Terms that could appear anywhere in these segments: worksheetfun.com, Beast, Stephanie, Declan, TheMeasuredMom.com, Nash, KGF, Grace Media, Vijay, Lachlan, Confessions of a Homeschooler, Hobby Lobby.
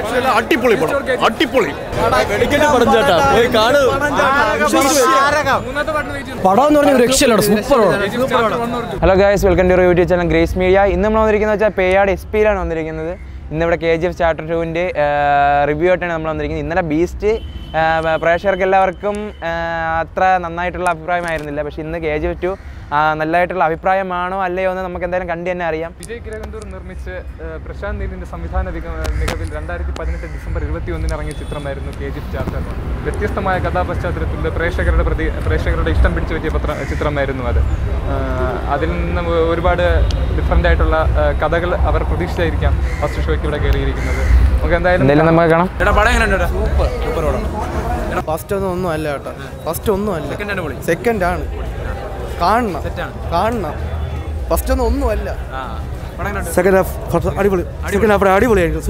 Hello guys, welcome to our YouTube channel Grace Media. In the KGF Chapter 2 review in the Beast pressure Kellarkum Atra Nanitla Prime, but in the KGF 2, Nalitra Prime Mano, Ale on the Makan Kandian area. Vijay Kirandur Nurmis Prashan in the Samithana Megavil Randari, December 20 on the KGF Chapter. The Tistama Katabas Chapter to the pressure extent between Chitra Marinada. Different Kadagal, our Pradisha area, Australia. Okay, then super. First one, second one, Better. Chapter 3.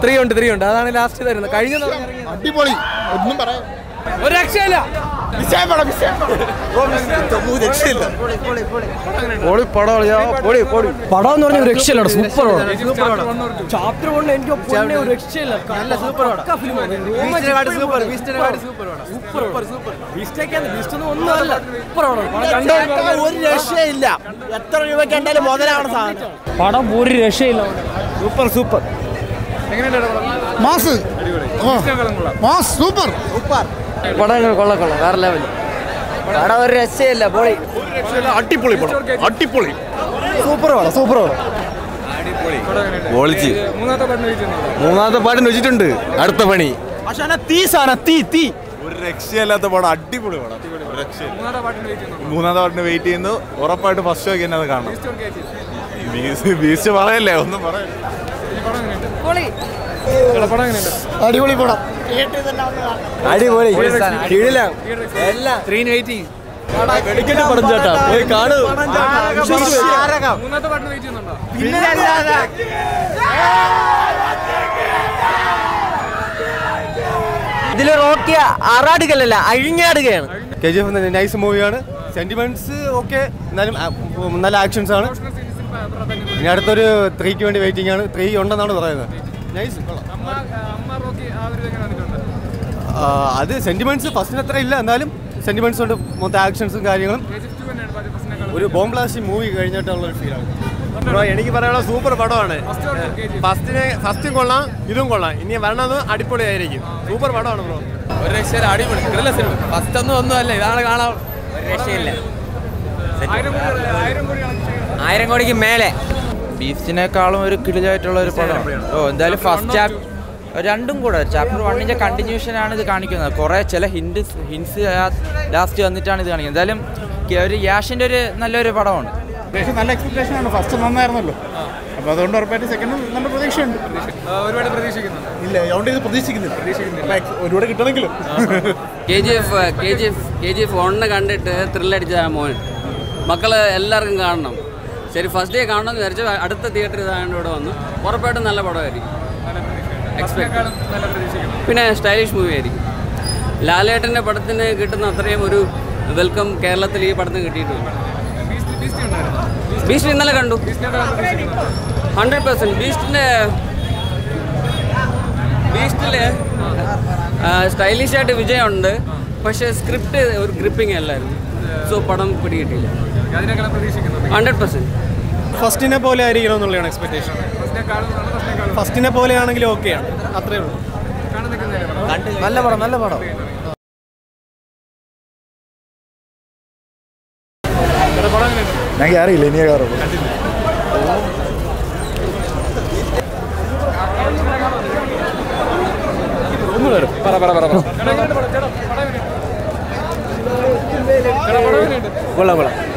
3 on 3 on. That's last year. That's carrying on. Adipoli. Number. One action. Super. Mass, mass, super, super. What level? What sale? Boy, super, super. Quality. Nice movie. Sentiments okay. Actions nice. Sentiments first sentiments on actions and a bomb blast movie. Super I am going to go to the first chapter. First day, I the theatre. A stylish movie. Welcome Kerala. Beast 100%. Beast stylish at Vijay. But script is gripping. So, 100%. First in a pole expectation. First in a pole okay. I don't know.